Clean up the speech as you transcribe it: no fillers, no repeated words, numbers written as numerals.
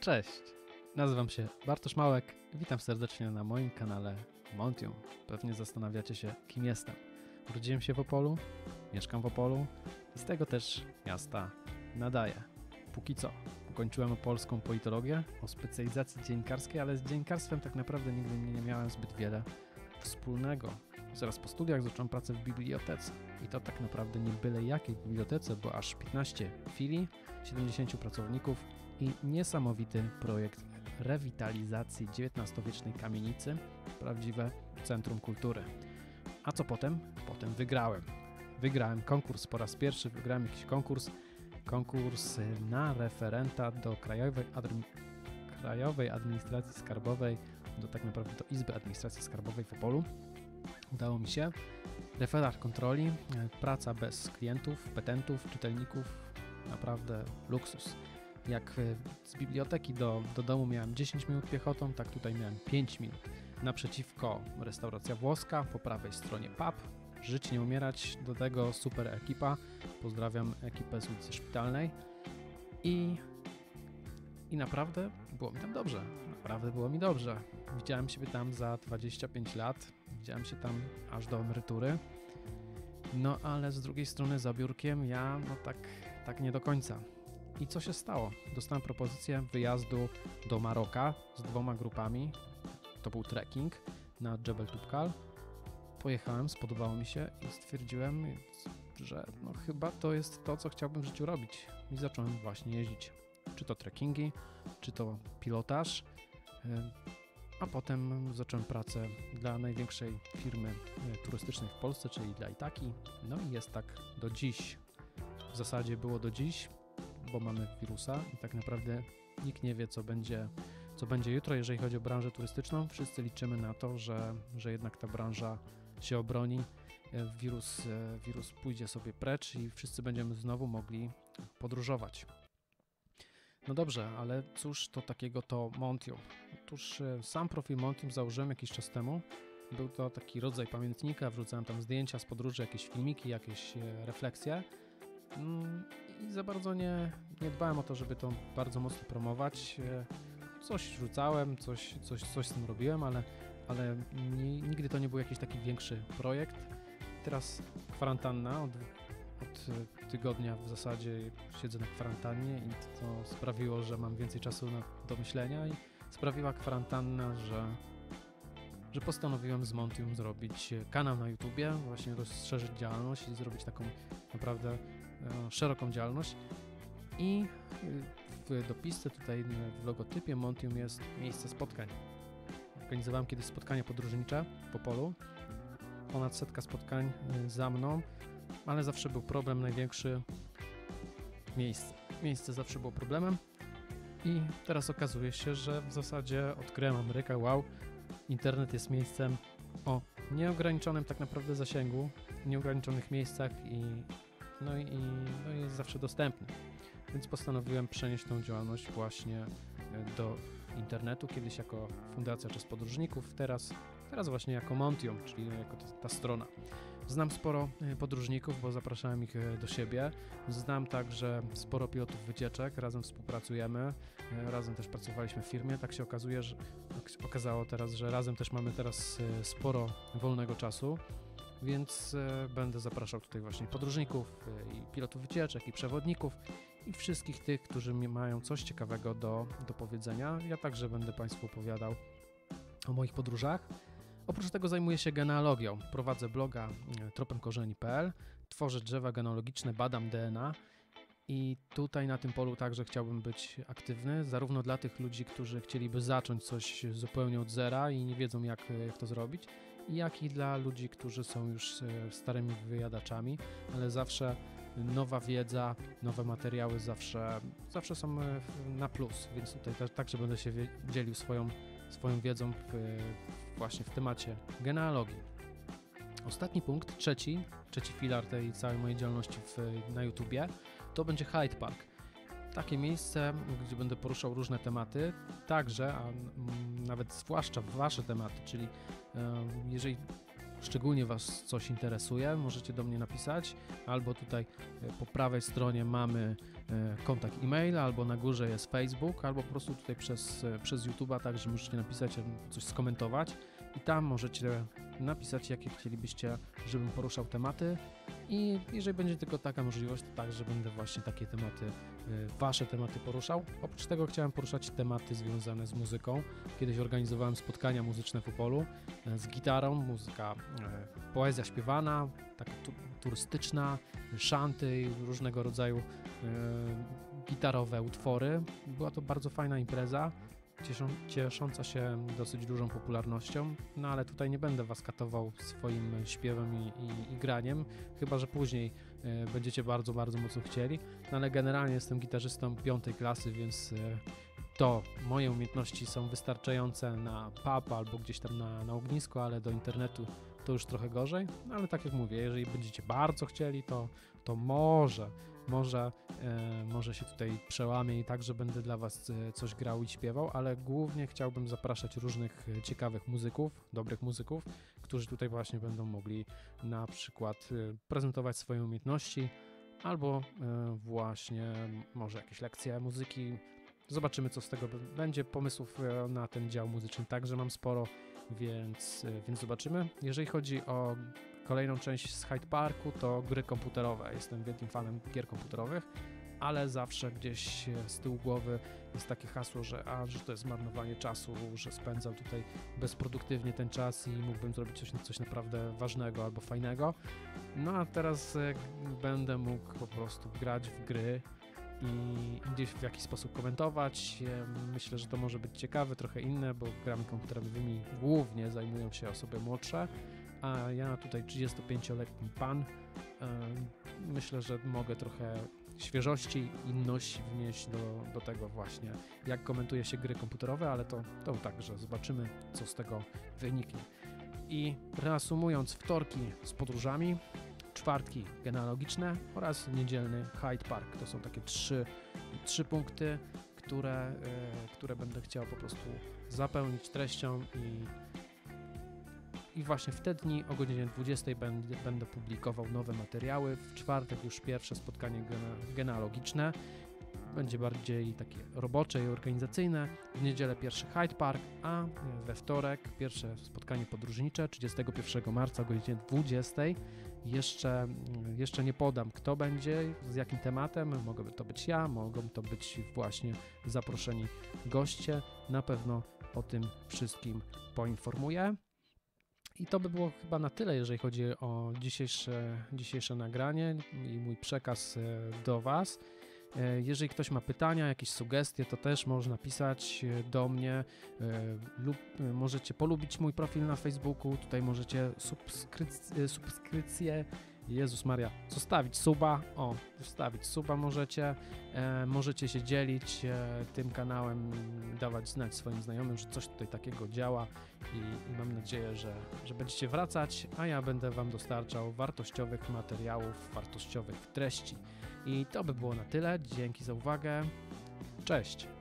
Cześć, nazywam się Bartosz Małek, witam serdecznie na moim kanale Montium. Pewnie zastanawiacie się, kim jestem. Urodziłem się w Opolu, mieszkam w Opolu i z tego też miasta nadaję. Póki co, ukończyłem opolską politologię o specjalizacji dziennikarskiej, ale z dziennikarstwem tak naprawdę nigdy nie miałem zbyt wiele wspólnego. Zaraz po studiach zacząłem pracę w bibliotece i to tak naprawdę nie byle jakiej bibliotece, bo aż 15 filii, 70 pracowników i niesamowity projekt rewitalizacji XIX-wiecznej kamienicy, prawdziwe centrum kultury. A co potem? Potem wygrałem. Wygrałem konkurs po raz pierwszy, wygrałem jakiś konkurs na referenta do Krajowej Administracji Skarbowej, tak naprawdę do Izby Administracji Skarbowej w Opolu. Udało mi się. Referat kontroli, praca bez klientów, petentów, czytelników, naprawdę luksus. Jak z biblioteki do domu miałem 10 minut piechotą, tak tutaj miałem 5 minut. Naprzeciwko restauracja włoska, po prawej stronie pub. Żyć, nie umierać, do tego super ekipa. Pozdrawiam ekipę z ulicy Szpitalnej. I naprawdę było mi tam dobrze. Naprawdę było mi dobrze. Widziałem siebie tam za 25 lat. Widziałem się tam aż do emerytury. No ale z drugiej strony za biurkiem ja tak nie do końca. I co się stało? Dostałem propozycję wyjazdu do Maroka z dwoma grupami. To był trekking na Jebel Toubkal. Pojechałem, spodobało mi się i stwierdziłem, że no chyba to jest to, co chciałbym w życiu robić. I zacząłem właśnie jeździć. Czy to trekkingi, czy to pilotaż. A potem zacząłem pracę dla największej firmy turystycznej w Polsce, czyli dla Itaki. No i jest tak do dziś. W zasadzie było do dziś, bo mamy wirusa i tak naprawdę nikt nie wie, co będzie jutro, jeżeli chodzi o branżę turystyczną. Wszyscy liczymy na to, że jednak ta branża się obroni, wirus pójdzie sobie precz i wszyscy będziemy znowu mogli podróżować. No dobrze, ale cóż to takiego to Montium? Otóż sam profil Montium założyłem jakiś czas temu. Był to taki rodzaj pamiętnika, wrzucałem tam zdjęcia z podróży, jakieś filmiki, jakieś refleksje. I za bardzo nie dbałem o to, żeby to bardzo mocno promować. Coś rzucałem, coś z tym robiłem, ale nigdy to nie był jakiś taki większy projekt. Teraz kwarantanna, od tygodnia w zasadzie siedzę na kwarantannie i to sprawiło, że mam więcej czasu do myślenia i sprawiła kwarantanna, że postanowiłem z Montium zrobić kanał na YouTubie, właśnie rozszerzyć działalność i zrobić taką naprawdę szeroką działalność. I w dopisce tutaj w logotypie Montium jest miejsce spotkań. Organizowałem kiedyś spotkania podróżnicze po polu. Ponad 100 spotkań za mną, ale zawsze był problem największy. Miejsce. Miejsce zawsze było problemem. I teraz okazuje się, że w zasadzie odkryłem Amerykę. Wow, internet jest miejscem o nieograniczonym tak naprawdę zasięgu, nieograniczonych miejscach i jest zawsze dostępny. Więc postanowiłem przenieść tą działalność właśnie do internetu, kiedyś jako Fundacja Czas Podróżników, teraz właśnie jako Montium, czyli jako ta strona. Znam sporo podróżników, bo zapraszałem ich do siebie. Znam także sporo pilotów wycieczek, razem współpracujemy, razem też pracowaliśmy w firmie. Tak się okazało teraz, że razem też mamy teraz sporo wolnego czasu. Więc będę zapraszał tutaj właśnie podróżników i pilotów wycieczek i przewodników i wszystkich tych, którzy mają coś ciekawego do powiedzenia. Ja także będę Państwu opowiadał o moich podróżach. Oprócz tego zajmuję się genealogią. Prowadzę bloga tropemkorzeni.pl, tworzę drzewa genealogiczne, badam DNA i tutaj na tym polu także chciałbym być aktywny, zarówno dla tych ludzi, którzy chcieliby zacząć coś zupełnie od zera i nie wiedzą jak to zrobić, jak i dla ludzi, którzy są już starymi wyjadaczami, ale zawsze nowa wiedza, nowe materiały zawsze są na plus, więc tutaj także będę się dzielił swoją wiedzą właśnie w temacie genealogii. Ostatni punkt, trzeci filar tej całej mojej działalności na YouTubie, to będzie Hyde Park. Takie miejsce, gdzie będę poruszał różne tematy, także, a nawet zwłaszcza Wasze tematy, czyli jeżeli szczególnie Was coś interesuje, możecie do mnie napisać, albo tutaj po prawej stronie mamy kontakt e-mail, albo na górze jest Facebook, albo po prostu tutaj przez YouTube'a, także możecie napisać, coś skomentować i tam możecie napisać, jakie chcielibyście, żebym poruszał tematy, i jeżeli będzie tylko taka możliwość, to także będę właśnie takie tematy, Wasze tematy poruszał. Oprócz tego chciałem poruszać tematy związane z muzyką. Kiedyś organizowałem spotkania muzyczne w Opolu z gitarą, muzyka, poezja śpiewana, taka turystyczna, szanty i różnego rodzaju gitarowe utwory. Była to bardzo fajna impreza, ciesząca się dosyć dużą popularnością, no ale tutaj nie będę Was katował swoim śpiewem i graniem, chyba że później będziecie bardzo, bardzo mocno chcieli, no ale generalnie jestem gitarzystą 5. klasy, więc to moje umiejętności są wystarczające na pub albo gdzieś tam na ognisku, ale do internetu to już trochę gorzej, no ale tak jak mówię, jeżeli będziecie bardzo chcieli, to może się tutaj przełamie i także będę dla Was coś grał i śpiewał, ale głównie chciałbym zapraszać różnych ciekawych muzyków, dobrych muzyków, którzy tutaj właśnie będą mogli na przykład prezentować swoje umiejętności albo właśnie może jakieś lekcje muzyki. Zobaczymy, co z tego będzie. Pomysłów na ten dział muzyczny także mam sporo, więc zobaczymy. Jeżeli chodzi o kolejną część z Hyde Parku, to gry komputerowe. Jestem wielkim fanem gier komputerowych, ale zawsze gdzieś z tyłu głowy jest takie hasło, że to jest marnowanie czasu, że spędzam tutaj bezproduktywnie ten czas i mógłbym zrobić coś naprawdę ważnego albo fajnego. No a teraz będę mógł po prostu grać w gry i gdzieś w jakiś sposób komentować. Myślę, że to może być ciekawe, trochę inne, bo grami komputerowymi głównie zajmują się osoby młodsze, a ja tutaj 35-letni pan. Myślę, że mogę trochę świeżości, inności wnieść do tego właśnie, jak komentuje się gry komputerowe, ale to także zobaczymy, co z tego wyniknie. I reasumując, wtorki z podróżami, czwartki genealogiczne oraz niedzielny Hyde Park. To są takie trzy punkty, które będę chciał po prostu zapełnić treścią i właśnie w te dni o godzinie 20 będę publikował nowe materiały. W czwartek już pierwsze spotkanie genealogiczne. Będzie bardziej takie robocze i organizacyjne. W niedzielę pierwszy Hyde Park, a we wtorek pierwsze spotkanie podróżnicze 31 marca o godzinie 20. Jeszcze nie podam, kto będzie, z jakim tematem. Mogę to być ja, mogą to być właśnie zaproszeni goście. Na pewno o tym wszystkim poinformuję. I to by było chyba na tyle, jeżeli chodzi o dzisiejsze nagranie i mój przekaz do Was. Jeżeli ktoś ma pytania, jakieś sugestie, to też można pisać do mnie lub możecie polubić mój profil na Facebooku. Tutaj możecie subskrypcję, Jezus Maria, zostawić suba, możecie. Możecie się dzielić tym kanałem, dawać znać swoim znajomym, że coś tutaj takiego działa i mam nadzieję, że będziecie wracać, a ja będę Wam dostarczał wartościowych materiałów, wartościowych treści. I to by było na tyle. Dzięki za uwagę. Cześć!